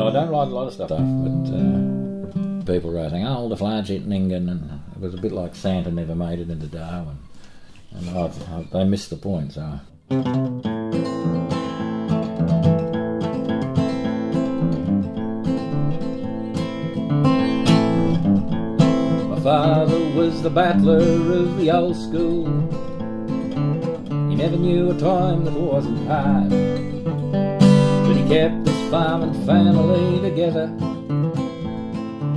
And I don't like a lot of stuff, but people wrote saying, oh, all the flies hit Nyngan, and it was a bit like Santa never made it into Darwin. And they missed the point, so... My father was the battler of the old school. He never knew a time that wasn't hard, but he kept his farm and family together,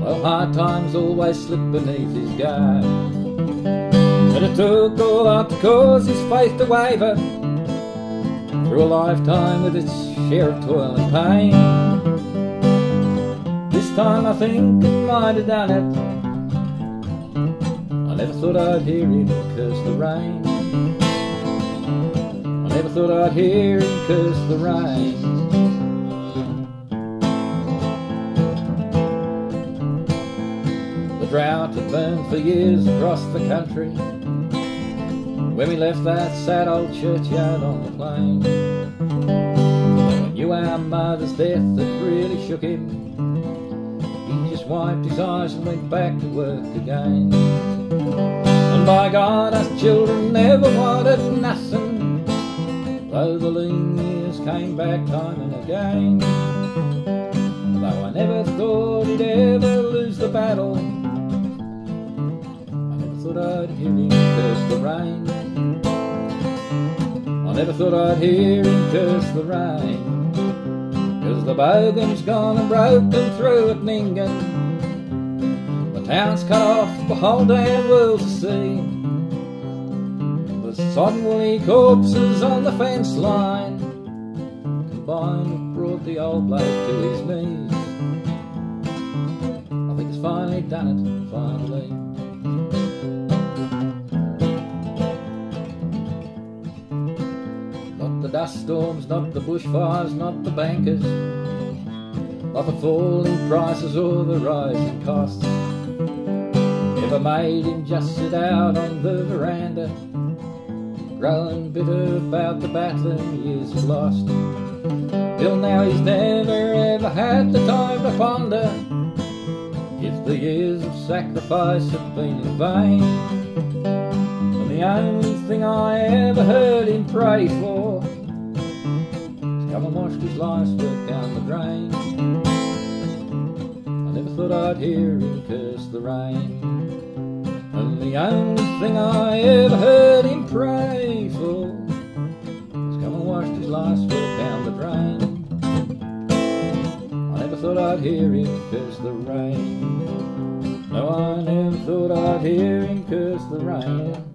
though hard times always slipped beneath his guard. And it took a lot to cause his faith to waver, through a lifetime with its share of toil and pain. This time I think I might have done it. I never thought I'd hear him curse the rain. I never thought I'd hear him curse the rain. The drought had burned for years across the country when we left that sad old churchyard on the plain. When we knew our mother's death had really shook him, he just wiped his eyes and went back to work again. And by God, us children never wanted nothing, though the lean years came back time and again. Though I never thought he'd ever lose the battle, I never thought I'd hear him curse the rain. I never thought I'd hear him curse the rain, 'cause the bogan's gone and broken through at Nyngan. The town's cut off, the whole damn world to see. The sodden woolly corpses on the fence line combined brought the old bloke to his knees. I think he's finally done it, finally. Dust storms, not the bushfires, not the bankers, not the falling prices or the rising costs, never made him just sit out on the veranda, growing bitter about the battling years he's lost. Till now he's never ever had the time to ponder if the years of sacrifice have been in vain. And the only thing I ever heard him pray for, come and watched his life's work down the drain. I never thought I'd hear him curse the rain. And the only thing I ever heard him pray for was come and watched his life's work down the drain. I never thought I'd hear him curse the rain. No, I never thought I'd hear him curse the rain.